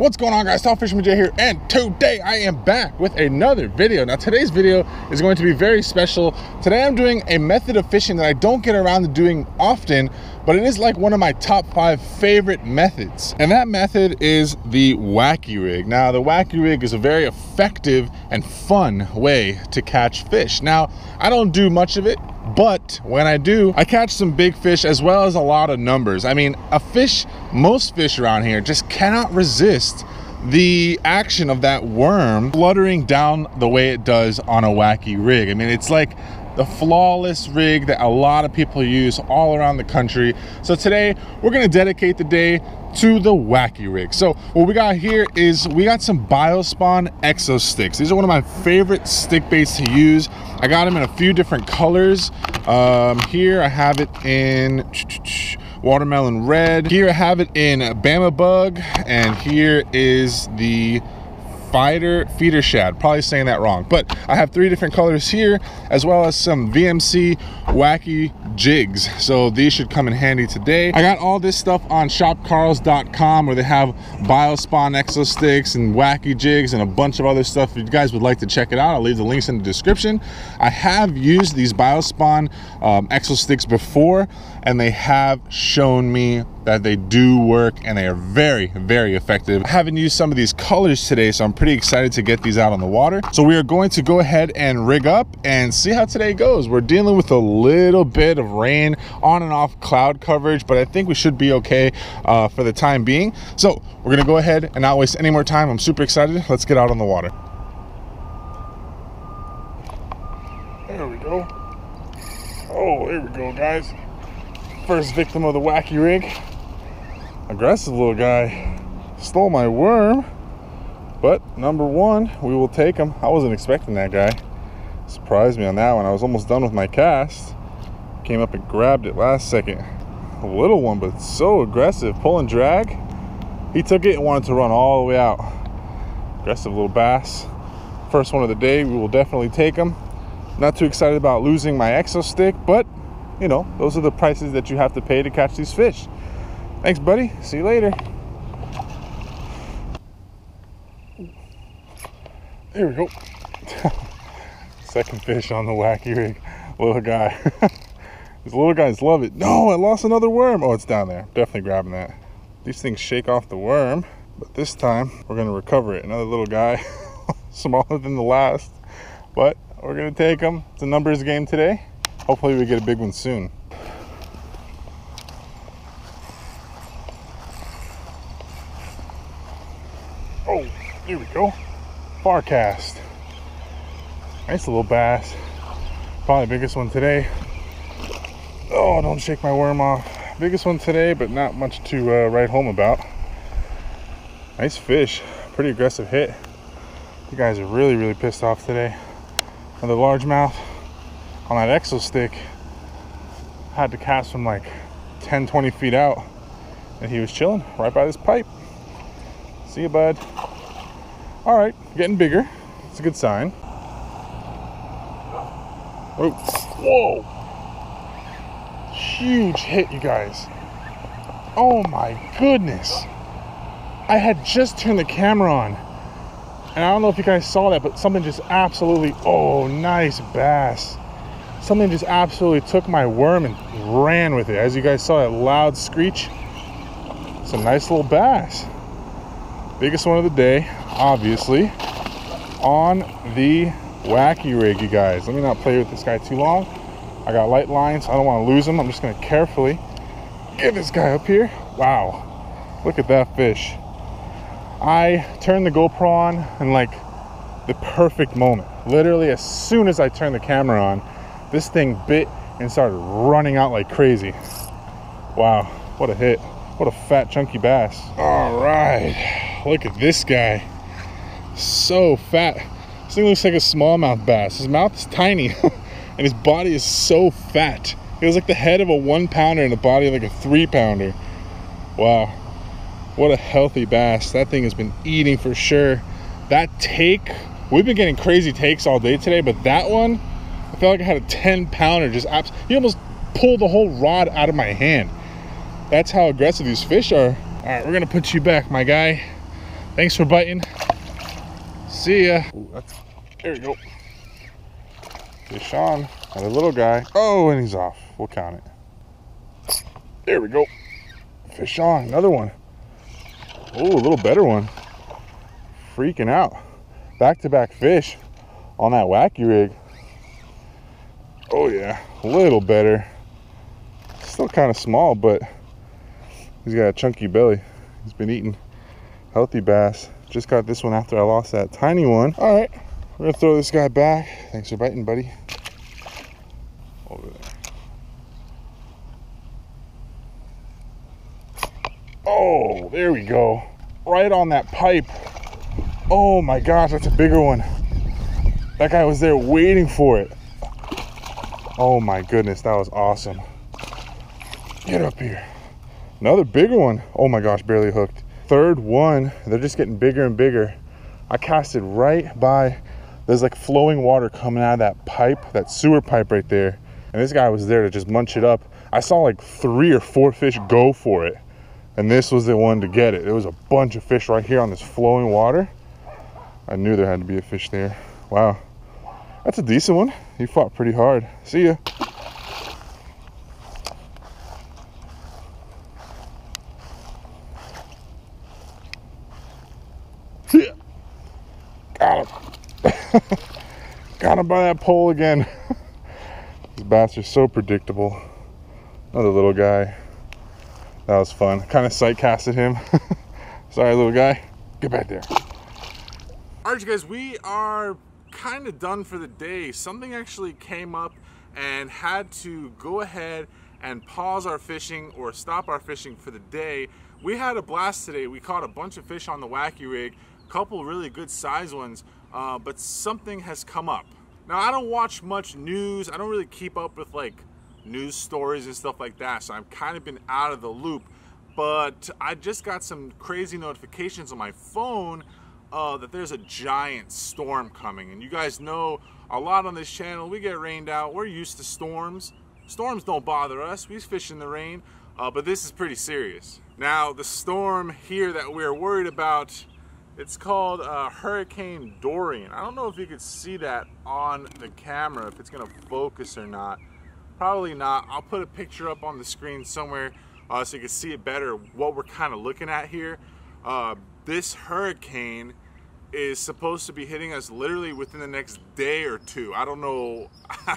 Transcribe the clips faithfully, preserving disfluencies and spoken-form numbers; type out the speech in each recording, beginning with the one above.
What's going on, guys? TallFishermanJ here, and today I am back with another video. Now today's video is going to be very special. Today I'm doing a method of fishing that I don't get around to doing often, but it is like one of my top five favorite methods. And that method is the wacky rig. Now the wacky rig is a very effective and fun way to catch fish. Now I don't do much of it, but when I do, I catch some big fish as well as a lot of numbers. I mean, a fish, most fish around here just cannot resist the action of that worm fluttering down the way it does on a wacky rig. I mean, it's like the flawless rig that a lot of people use all around the country. So today we're gonna dedicate the day to the wacky rig. So what we got here is we got some Biospawn exo sticks. These are one of my favorite stick baits to use. I got them in a few different colors. Um, here I have it in watermelon red. Here I have it in Bama Bug, and here is the Fighter feeder shad, probably saying that wrong, but I have three different colors here, as well as some V M C wacky jigs. So these should come in handy today. I got all this stuff on shop carls dot com, where they have Biospawn exo sticks and wacky jigs and a bunch of other stuff. If you guys would like to check it out, I'll leave the links in the description. I have used these Biospawn um, exo sticks before, and they have shown me that they do work, and they are very, very effective. I haven't used some of these colors today, so I'm pretty excited to get these out on the water. So we are going to go ahead and rig up and see how today goes. We're dealing with a little bit of rain, on and off cloud coverage, but I think we should be okay uh, for the time being. So we're gonna go ahead and not waste any more time. I'm super excited. Let's get out on the water. There we go. Oh, there we go, guys. First victim of the wacky rig. Aggressive little guy. Stole my worm, but number one, we will take him. I wasn't expecting that guy. Surprised me on that one. I was almost done with my cast. Came up and grabbed it last second. A little one, but so aggressive. Pull and drag. He took it and wanted to run all the way out. Aggressive little bass. First one of the day. We will definitely take him. Not too excited about losing my exo stick, but you know, those are the prices that you have to pay to catch these fish. Thanks, buddy. See you later. There we go. Second fish on the wacky rig. Little guy. These little guys love it. No, I lost another worm. Oh, it's down there. Definitely grabbing that. These things shake off the worm, but this time we're going to recover it. Another little guy, smaller than the last, but we're going to take him. It's a numbers game today. Hopefully we get a big one soon. Oh, here we go. Far cast. Nice little bass. Probably biggest one today. Oh, don't shake my worm off. Biggest one today, but not much to uh, write home about. Nice fish. Pretty aggressive hit. You guys are really, really pissed off today. Another largemouth on that exo stick. Had to cast from like ten, twenty feet out, and he was chilling right by this pipe. See you, bud. All right, getting bigger. It's a good sign. Oh, whoa. Huge hit, you guys. Oh my goodness. I had just turned the camera on, and I don't know if you guys saw that, but something just absolutely, oh, nice bass. Something just absolutely took my worm and ran with it. As you guys saw that loud screech, it's a nice little bass. Biggest one of the day, obviously, on the wacky rig, you guys. Let me not play with this guy too long. I got light lines. I don't want to lose him. I'm just going to carefully get this guy up here. Wow. Look at that fish. I turned the GoPro on in like the perfect moment. Literally, as soon as I turned the camera on, this thing bit and started running out like crazy. Wow, what a hit. What a fat, chunky bass. All right, look at this guy. So fat. This thing looks like a smallmouth bass. His mouth is tiny, and his body is so fat. It was like the head of a one pounder and the body of like a three pounder. Wow, what a healthy bass. That thing has been eating for sure. That take, we've been getting crazy takes all day today, but that one, I felt like I had a ten pounder just abs- he almost pulled the whole rod out of my hand. That's how aggressive these fish are. All right, we're gonna put you back, my guy. Thanks for biting. See ya. Ooh, that's, there we go. Fish on. Another little guy. Oh, and he's off. We'll count it. There we go. Fish on. Another one. Oh, a little better one. Freaking out. Back-to-back fish on that wacky rig. Oh, yeah. A little better. Still kind of small, but he's got a chunky belly. He's been eating healthy bass. Just got this one after I lost that tiny one. All right, we're gonna throw this guy back. Thanks for biting, buddy. Over there. Oh, there we go. Right on that pipe. Oh my gosh, that's a bigger one. That guy was there waiting for it. Oh my goodness, that was awesome. Get up here. Another bigger one. Oh my gosh, barely hooked. Third one. They're just getting bigger and bigger. I casted right by, there's like flowing water coming out of that pipe, that sewer pipe right there, and this guy was there to just munch it up. I saw like three or four fish go for it, and this was the one to get it. There was a bunch of fish right here on this flowing water. I knew there had to be a fish there. Wow, that's a decent one. He fought pretty hard. See ya. Got him. Got him by that pole again. These bass are so predictable. Another little guy. That was fun. Kind of sight casted him. Sorry, little guy. Get back there. All right, you guys, we are kind of done for the day. Something actually came up and had to go ahead and pause our fishing or stop our fishing for the day. We had a blast today. We caught a bunch of fish on the wacky rig. Couple really good size ones, uh, but something has come up. Now, I don't watch much news. I don't really keep up with like news stories and stuff like that, so I've kind of been out of the loop, but I just got some crazy notifications on my phone uh, that there's a giant storm coming. And you guys know a lot on this channel, we get rained out. We're used to storms. Storms don't bother us. We fish in the rain, uh, but this is pretty serious. Now, the storm here that we're worried about, it's called uh, Hurricane Dorian. I don't know if you could see that on the camera, if it's gonna focus or not. Probably not. I'll put a picture up on the screen somewhere uh, so you can see it better, what we're kind of looking at here. Uh, this hurricane is supposed to be hitting us literally within the next day or two. I don't know,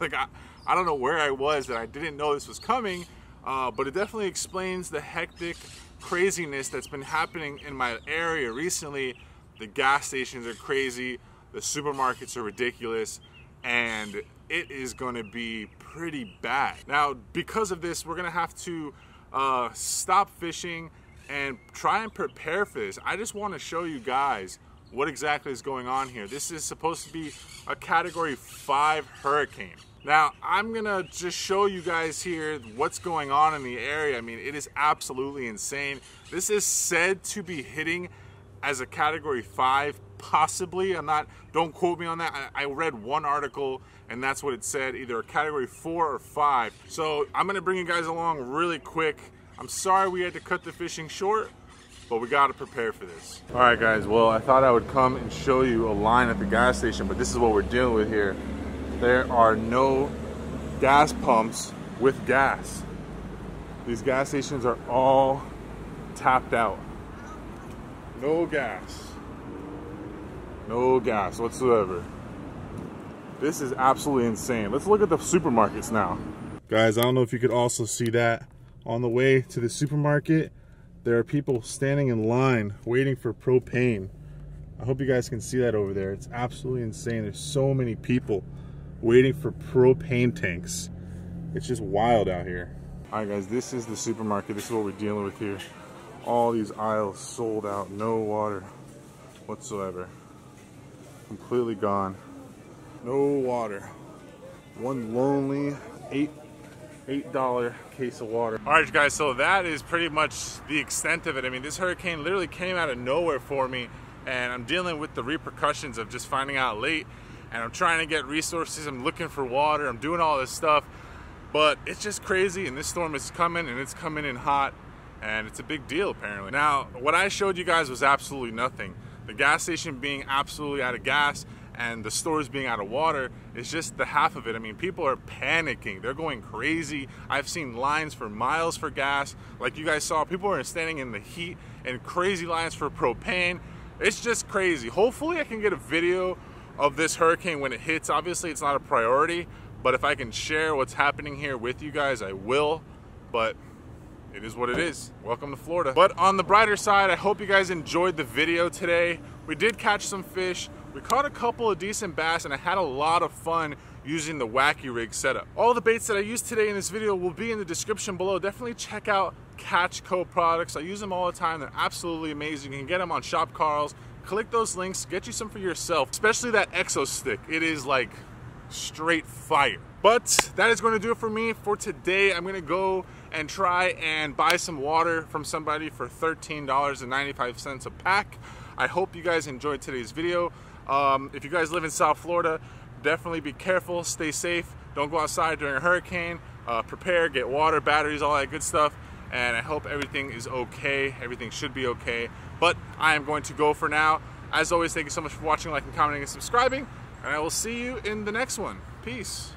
like I, I don't know where I was that I didn't know this was coming, uh, but it definitely explains the hectic craziness that's been happening in my area recently. The gas stations are crazy, the supermarkets are ridiculous, and it is going to be pretty bad. Now, because of this, we're going to have to uh, stop fishing and try and prepare for this. I just want to show you guys what exactly is going on here. This is supposed to be a category five hurricane. Now, I'm going to just show you guys here what's going on in the area. I mean, it is absolutely insane. This is said to be hitting as a category five, possibly. I'm not, don't quote me on that. I, I read one article and that's what it said, either a category four or five. So I'm gonna bring you guys along really quick. I'm sorry we had to cut the fishing short, but we gotta prepare for this. All right, guys, well, I thought I would come and show you a line at the gas station, but this is what we're dealing with here. There are no gas pumps with gas. These gas stations are all tapped out. No gas. No gas whatsoever. This is absolutely insane. Let's look at the supermarkets now. Guys, I don't know if you could also see that. On the way to the supermarket, there are people standing in line waiting for propane. I hope you guys can see that over there. It's absolutely insane. There's so many people waiting for propane tanks. It's just wild out here. All right, guys, this is the supermarket. This is what we're dealing with here. All these aisles sold out, no water whatsoever. Completely gone. No water. One lonely eight eight dollar case of water. All right, guys, so that is pretty much the extent of it. I mean, this hurricane literally came out of nowhere for me, and I'm dealing with the repercussions of just finding out late, and I'm trying to get resources. I'm looking for water. I'm doing all this stuff, but it's just crazy, and this storm is coming, and it's coming in hot. and it's a big deal apparently. Now, what I showed you guys was absolutely nothing. The gas station being absolutely out of gas and the stores being out of water is just the half of it. I mean, people are panicking. They're going crazy. I've seen lines for miles for gas. Like you guys saw, people are standing in the heat and crazy lines for propane. It's just crazy. Hopefully I can get a video of this hurricane when it hits. Obviously it's not a priority, but if I can share what's happening here with you guys, I will. But it is what it is. Welcome to Florida. But on the brighter side, I hope you guys enjoyed the video today. We did catch some fish. We caught a couple of decent bass, and I had a lot of fun using the wacky rig setup. All the baits that I used today in this video will be in the description below. Definitely check out Catch Co. products. I use them all the time. They're absolutely amazing. You can get them on Shop Carl's. Click those links, get you some for yourself, especially that Exo Stick. It is like straight fire. But that is going to do it for me for today. I'm going to go and try and buy some water from somebody for thirteen ninety-five a pack. I hope you guys enjoyed today's video. Um, if you guys live in South Florida, definitely be careful, stay safe, don't go outside during a hurricane, uh, prepare, get water, batteries, all that good stuff. And I hope everything is okay. Everything should be okay. But I am going to go for now. As always, thank you so much for watching, liking, commenting, and subscribing. And I will see you in the next one. Peace.